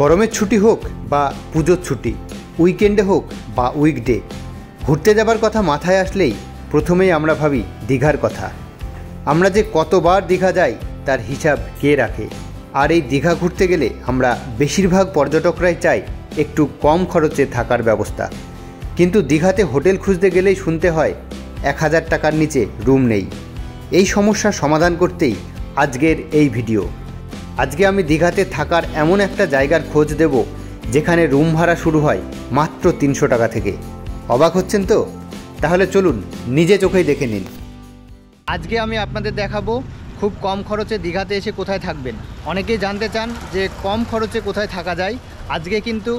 গরমের ছুটি হোক বা পুজোর ছুটি, উইকেন্ডে হোক বা উইকডে, ঘুরতে যাবার কথা মাথায় আসলেই প্রথমেই আমরা ভাবি দীঘার কথা। আমরা যে কতবার দীঘা যাই তার হিসাব কে রাখে? আর এই দীঘা ঘুরতে গেলে আমরা বেশিরভাগ পর্যটকরাই চাই একটু কম খরচে থাকার ব্যবস্থা, কিন্তু দীঘাতে হোটেল খুঁজতে গেলেই শুনতে হয় 1000 টাকার নিচে রুম নেই। এই সমস্যার সমাধান করতেই আজকের এই ভিডিও। আজকে আমি দীঘাতে থাকার এমন একটা জায়গার খোঁজ দেব যেখানে রুম ভাড়া শুরু হয় মাত্র 300 টাকা থেকে। অবাক হচ্ছেন তো? তাহলে চলুন নিজে চোখেই দেখে নিন। আজকে আমি আপনাদের দেখাবো খুব কম খরচে দীঘাতে এসে কোথায় থাকবেন। অনেকেই জানতে চান যে কম খরচে কোথায় থাকা যায়। আজকে কিন্তু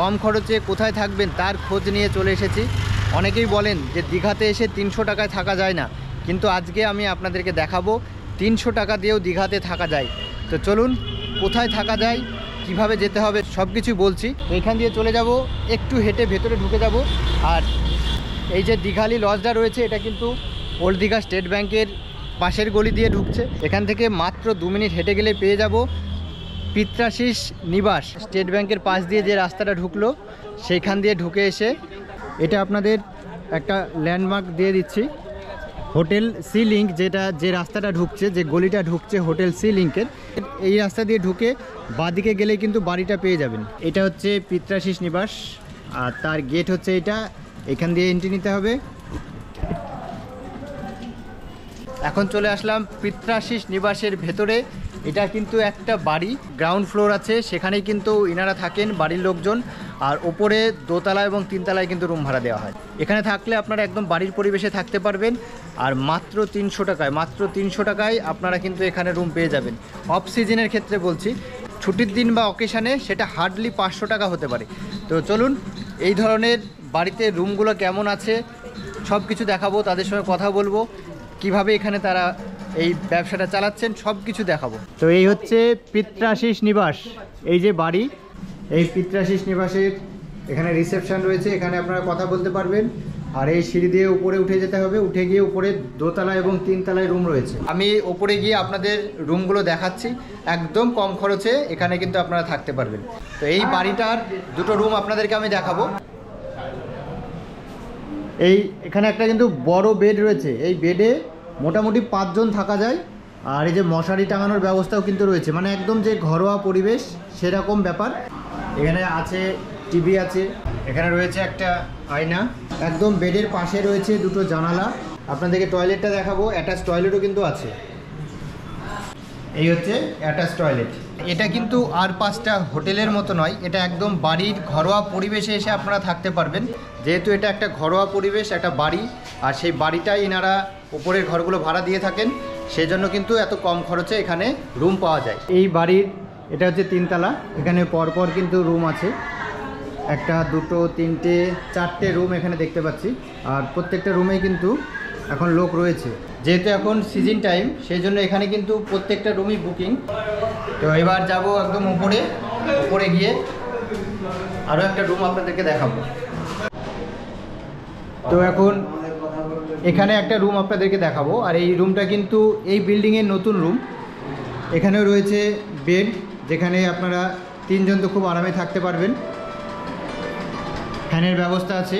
কম খরচে কোথায় থাকবেন তার খোঁজ নিয়ে চলে এসেছি। অনেকেই বলেন যে দীঘাতে এসে 300 টাকায় থাকা যায় না, কিন্তু আজকে আমি আপনাদেরকে দেখাবো 300 টাকা দিয়েও দীঘাতে থাকা যায়। তো চলুন কোথায় থাকা যায়, কিভাবে যেতে হবে সব কিছুই বলছি। এইখান দিয়ে চলে যাব, একটু হেঁটে ভেতরে ঢুকে যাব। আর এই যে দীঘালি লজটা রয়েছে, এটা কিন্তু ওল্ড দীঘা স্টেট ব্যাংকের পাশের গলি দিয়ে ঢুকছে। এখান থেকে মাত্র 2 মিনিট হেঁটে গেলে পেয়ে যাব পিত্রাশিস নিবাস। স্টেট ব্যাংকের পাশ দিয়ে যে রাস্তাটা ঢুকলো সেইখান দিয়ে ঢুকে এসে এটা আপনাদের একটা ল্যান্ডমার্ক দিয়ে দিচ্ছি, হোটেল সি লিঙ্ক। যে রাস্তাটা ঢুকছে, যে গলিটা ঢুকছে হোটেল সি লিঙ্কের, এই রাস্তা দিয়ে ঢুকে বাঁদিকে গেলে কিন্তু বাড়িটা পেয়ে যাবেন। এটা হচ্ছে পিত্রাশিস নিবাস, আর তার গেট হচ্ছে এটা। এখান দিয়ে এন্ট্রি নিতে হবে। এখন চলে আসলাম পিত্রাশিস নিবাসের ভেতরে। এটা কিন্তু একটা বাড়ি, গ্রাউন্ড ফ্লোর আছে, সেখানেই কিন্তু ইনারা থাকেন, বাড়ির লোকজন। আর ওপরে দোতলা এবং 3 তলায় কিন্তু রুম ভাড়া দেওয়া হয়। এখানে থাকলে আপনারা একদম বাড়ির পরিবেশে থাকতে পারবেন। আর মাত্র 300 টাকায়, মাত্র 300 টাকায় আপনারা কিন্তু এখানে রুম পেয়ে যাবেন। অফ সিজনের ক্ষেত্রে বলছি, ছুটির দিন বা অকেশানে সেটা হার্ডলি 500 টাকা হতে পারে। তো চলুন এই ধরনের বাড়িতে রুমগুলো কেমন আছে সব কিছু দেখাবো, তাদের সঙ্গে কথা বলবো, কিভাবে এখানে তারা এই ব্যবসাটা চালাচ্ছেন সব কিছু দেখাবো। তো এই হচ্ছে পিত্রাশিস নিবাস, এই যে বাড়ি, এই পিত্রাশিস নিবাসের এখানে রিসেপশান রয়েছে, এখানে আপনারা কথা বলতে পারবেন। আর এই সিঁড়ি দিয়ে উপরে উঠে যেতে হবে, উঠে গিয়ে উপরে 2 তলা এবং 3 তলায় রুম রয়েছে। আমি ওপরে গিয়ে আপনাদের রুমগুলো দেখাচ্ছি, একদম কম খরচে এখানে কিন্তু আপনারা থাকতে পারবেন। তো এই বাড়িটার 2টো রুম আপনাদেরকে আমি দেখাবো। এই এখানে একটা কিন্তু বড় বেড রয়েছে, এই বেডে মোটামুটি 5 জন থাকা যায়। আর এই যে মশারি টাঙানোর ব্যবস্থাও কিন্তু রয়েছে, মানে একদম যে ঘরোয়া পরিবেশ সেরকম ব্যাপার। এখানে আছে টিভি, আছে এখানে রয়েছে একটা আয়না, একদম বেডের পাশে রয়েছে 2টো জানালা। আপনাদেরকে টয়লেটটা দেখাবো, অ্যাটাচ টয়লেটও কিন্তু আছে। এই হচ্ছে অ্যাটাচ টয়লেট। এটা কিন্তু আর 5টা হোটেলের মতো নয়, এটা একদম বাড়ির ঘরোয়া পরিবেশে এসে আপনারা থাকতে পারবেন। যেহেতু এটা একটা ঘরোয়া পরিবেশ, একটা বাড়ি, আর সেই বাড়িটাই এনারা উপরের ঘরগুলো ভাড়া দিয়ে থাকেন, সেই জন্য কিন্তু এত কম খরচে এখানে রুম পাওয়া যায়। এই বাড়ির এটা হচ্ছে 3 তলা, এখানে পরপর কিন্তু রুম আছে, 1, 2, 3, 4টে রুম এখানে দেখতে পাচ্ছি। আর প্রত্যেকটা রুমেই কিন্তু এখন লোক রয়েছে, যেহেতু এখন সিজন টাইম সেই জন্য এখানে কিন্তু প্রত্যেকটা রুমই বুকিং। তো এবার যাব একদম উপরে, উপরে গিয়ে আরও একটা রুম আপনাদেরকে দেখাবো। তো এখন এখানে একটা রুম আপনাদেরকে দেখাবো, আর এই রুমটা কিন্তু এই বিল্ডিংয়ের নতুন রুম। এখানেও রয়েছে বেড, যেখানে আপনারা 3 জন তো খুব আরামে থাকতে পারবেন। ফ্যানের ব্যবস্থা আছে,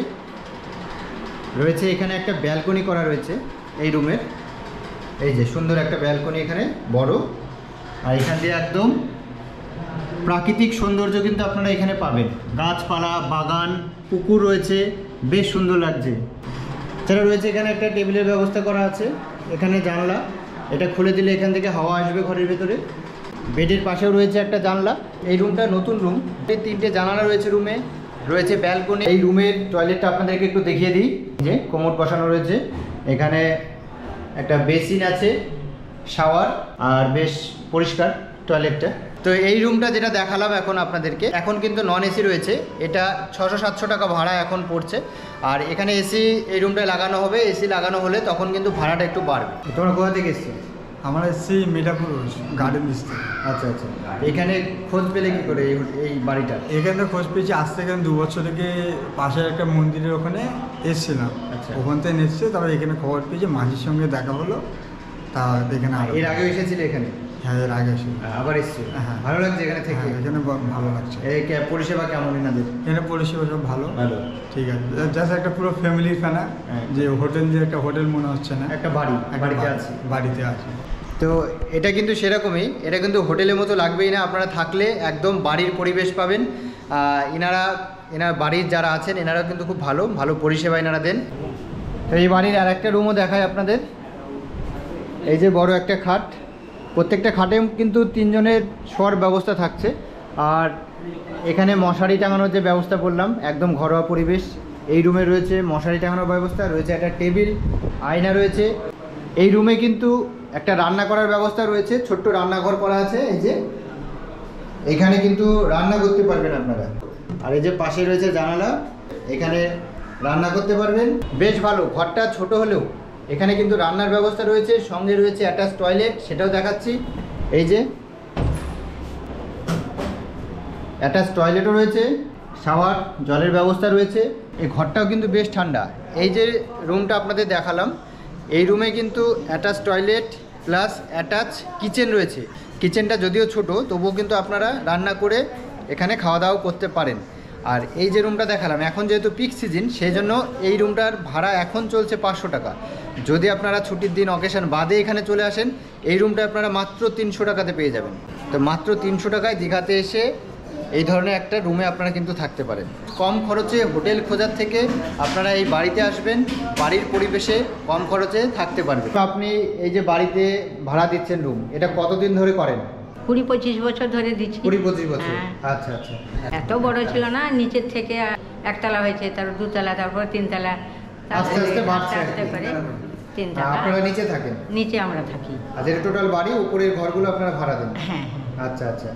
রয়েছে এখানে একটা ব্যালকনি করা রয়েছে এই রুমের, এই যে সুন্দর একটা ব্যালকনি এখানে বড়। আর এখান দিয়ে একদম প্রাকৃতিক সৌন্দর্য কিন্তু আপনারা এখানে পাবেন, গাছপালা, বাগান, পুকুর রয়েছে, বেশ সুন্দর লাগছে। এছাড়া রয়েছে এখানে একটা টেবিলের ব্যবস্থা করা আছে, এখানে জানলা, এটা খুলে দিলে এখান থেকে হাওয়া আসবে ঘরের ভেতরে। বেডের পাশেও রয়েছে একটা জানলা। এই রুমটা নতুন রুম, 3টে জানালা রয়েছে রুমে, রয়েছে ব্যালকনি। এই রুমের টয়লেটটা আপনাদেরকে একটু দেখিয়ে দিই, যে কোমোড বসানো রয়েছে, এখানে একটা বেসিন আছে, শাওয়ার, আর বেশ পরিষ্কার টয়লেটটা। তো এই রুমটা যেটা দেখালাম এখন আপনাদেরকে, এখন কিন্তু নন এসি রয়েছে, এটা 600-700 টাকা ভাড়া এখন পড়ছে। আর এখানে এসি এই রুমটা লাগানো হবে, এসি লাগানো হলে তখন কিন্তু ভাড়াটা একটু বাড়বে। তোমরা কোথা থেকে এসছো? আমরা এসছি মিঠাপুর গার্ডেন ডিস্ট্রিক্ট। আচ্ছা আচ্ছা, এখানে খোঁজ পেলে কী করে এই বাড়িটা? এখানে খোঁজ পেয়েছি আজ থেকে 2 বছর থেকে, পাশের একটা মন্দিরের ওখানে এসছিলাম, ওখান থেকে এসছে, তারপরে এখানে খবর পেয়েছি, মাঝির সঙ্গে দেখা হলো, তা এখানে। এর আগে এসেছিল এখানে? হ্যাঁ, এর আগে আসি আবার এসেছি। হ্যাঁ, ভালো লাগছে এখানে থেকে? এই জন্য ভালো লাগছে। এই পরিষেবা কেমন এনাদের? এখানে পরিষেবা সব ভালো ভালো, ঠিক আছে। জাস্ট একটা পুরো ফ্যামিলির খানা, যে হোটেল, যে একটা হোটেল মনে হচ্ছে না, একটা বাড়ি, বাড়িতে আছে, বাড়িতে আছে। তো এটা কিন্তু সেরকমই, এটা কিন্তু হোটেলের মতো লাগবেই না, আপনারা থাকলে একদম বাড়ির পরিবেশ পাবেন। এনার বাড়ির যারা আছেন এনারা কিন্তু খুব ভালো ভালো পরিষেবা এনারা দেন। তো এই বাড়ির আর একটা রুমও দেখায় আপনাদের, এই যে বড় একটা খাট, প্রত্যেকটা খাটে কিন্তু তিনজনের শোয়ার ব্যবস্থা থাকছে। আর এখানে মশারি টাঙানোর যে ব্যবস্থা করলাম, একদম ঘরোয়া পরিবেশ। এই রুমে রয়েছে মশারি টাঙানোর ব্যবস্থা, রয়েছে একটা টেবিল, আয়না রয়েছে। এই রুমে কিন্তু একটা রান্না করার ব্যবস্থা রয়েছে, ছোট্ট রান্নাঘর করা আছে। এই যে এখানে কিন্তু রান্না করতে পারবেন আপনারা। আর এই যে পাশে রয়েছে জানালা, এখানে রান্না করতে পারবেন। বেশ ভালো, ঘরটা ছোট হলেও এখানে কিন্তু রান্নার ব্যবস্থা রয়েছে, সঙ্গে রয়েছে অ্যাটাচ টয়লেট, সেটাও দেখাচ্ছি। এই যে অ্যাটাচ টয়লেটও রয়েছে, শাওয়ার, জলের ব্যবস্থা রয়েছে। এই ঘরটাও কিন্তু বেশ ঠান্ডা। এই যে রুমটা আপনাদের দেখালাম, এই রুমে কিন্তু attach toilet plus attach kitchen রয়েছে। কিচেনটা যদিও ছোট, তবুও কিন্তু আপনারা রান্না করে এখানে খাওয়া দাওয়া করতে পারেন। আর এই যে রুমটা দেখালাম, এখন যেহেতু পিক সিজন, সেই জন্য এই রুমটার ভাড়া এখন চলছে 500 টাকা। যদি আপনারা ছুটির দিন, অকেশন বাদে এখানে চলে আসেন, এই রুমটা আপনারা মাত্র 300 টাকাতে পেয়ে যাবেন। তো মাত্র 300 টাকায় দীঘাতে এসে এই ধরনের একটা রুমে আপনারা কিন্তু থাকতে পারেন। কম খরচে হোটেল খোঁজার থেকে আপনারা এই বাড়িতে আসবেন, বাড়ির পরিবেশে কম খরচে থাকতে পারবেন। আপনি এই যে বাড়িতে ভাড়া দিচ্ছেন রুম, এটা কতদিন ধরে করেন? 20-25 বছর ধরে দিচ্ছি। 20-25 বছর, আচ্ছা আচ্ছা। এত বড় ছিল না, নিচের থেকে একতলা হয়েছে, তারপর দুতলা, তারপর তিনতলা, আস্তে আস্তে বাড়ছে। তিনতলা আপনারা নিচে থাকেন? নিচে আমরা থাকি। আর এর টোটাল বাড়ি, উপরের ঘরগুলো আপনারা ভাড়া দেন? হ্যাঁ। আচ্ছা আচ্ছা।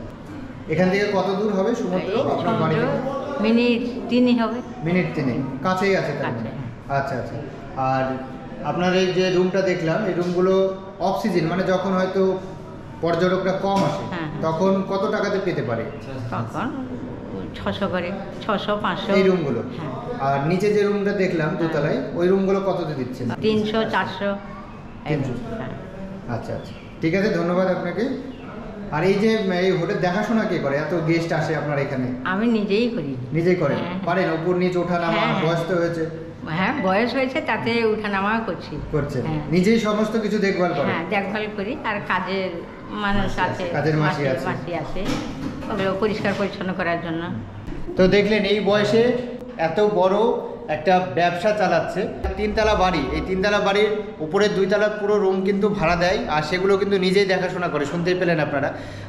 এখান থেকে কত দূর হবে সমুদ্র আপনার বাড়ি? মিনিট 3 হবে। মিনিট 3 কাছেই আছে তাহলে? আচ্ছা আচ্ছা। আর আপনার এই যে রুমটা দেখলাম, এই রুমগুলো অফ সিজন, মানে যখন হয়তো পর্যটকরা কম আসে, তখন কত টাকাতে পেতে পারে? তখন 600 করে, 600-500 এই রুমগুলো। আর নিচে যে রুমটা দেখলাম দোতলায়, ওই রুমগুলো কততে দিচ্ছেন? 300-400। আচ্ছা আচ্ছা, ঠিক আছে, ধন্যবাদ আপনাকে। আর এই যে এই হোটেল দেখাশোনা কে করে? এত গেস্ট আসে আপনার এখানে? আমি নিজেই করি। নিজেই করেন? পারেন উপর নিচ ওঠা নামা, বয়স হয়েছে? হ্যাঁ, বয়স হয়েছে, তাতে উঠা নামা করছি। করছেন? নিজেই সমস্ত কিছু দেখভাল করেন? হ্যাঁ, দেখভাল করি। আর কাজের মানুষ আছে, কাজের মাসি আছে, ওগুলো পরিষ্কার পরিচ্ছন্ন করার জন্য। তো দেখলেন এই বয়সে এত বড় একটা ব্যবসা চালাচ্ছে। তিনতলা বাড়ি, এই তিনতলা বাড়ির উপরের 2 তলার পুরো রুম কিন্তু ভাড়া দেয়, আর সেগুলো কিন্তু নিজেই দেখাশোনা করে, শুনতেই পেলেন আপনারা।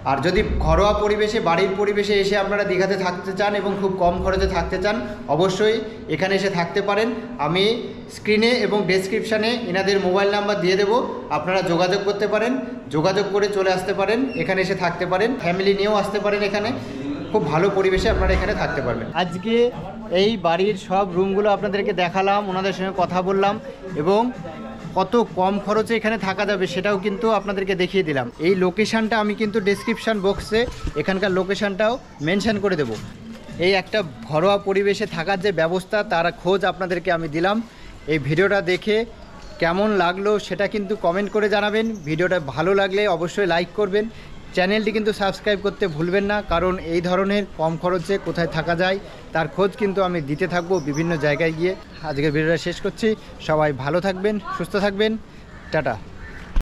আর যদি ঘরোয়া পরিবেশে, বাড়ির পরিবেশে এসে আপনারা দীঘাতে থাকতে চান এবং খুব কম খরচে থাকতে চান, অবশ্যই এখানে এসে থাকতে পারেন। আমি স্ক্রিনে এবং ডেসক্রিপশানে এনাদের মোবাইল নাম্বার দিয়ে দেবো, আপনারা যোগাযোগ করতে পারেন, যোগাযোগ করে চলে আসতে পারেন, এখানে এসে থাকতে পারেন, ফ্যামিলি নিয়েও আসতে পারেন। এখানে খুব ভালো পরিবেশে আপনারা এখানে থাকতে পারবেন। আজকে এই বাড়ির সব রুমগুলো আপনাদেরকে দেখালাম, ওনাদের সঙ্গে কথা বললাম এবং কত কম খরচে এখানে থাকা যাবে সেটাও কিন্তু আপনাদেরকে দেখিয়ে দিলাম। এই লোকেশানটা আমি কিন্তু ডেসক্রিপশান বক্সে এখানকার লোকেশানটাও মেনশান করে দেব। এই একটা ঘরোয়া পরিবেশে থাকার যে ব্যবস্থা, তার খোঁজ আপনাদেরকে আমি দিলাম। এই ভিডিওটা দেখে কেমন লাগলো সেটা কিন্তু কমেন্ট করে জানাবেন। ভিডিওটা ভালো লাগলে অবশ্যই লাইক করবেন, চ্যানেলটি কিন্তু সাবস্ক্রাইব করতে ভুলবেন না, কারণ এই ধরনের কম খরচে কোথায় থাকা যায় তার খোঁজ কিন্তু আমি দিতে থাকবো বিভিন্ন জায়গায় গিয়ে। আজকের ভিডিওটা শেষ করছি, সবাই ভালো থাকবেন, সুস্থ থাকবেন, টাটা।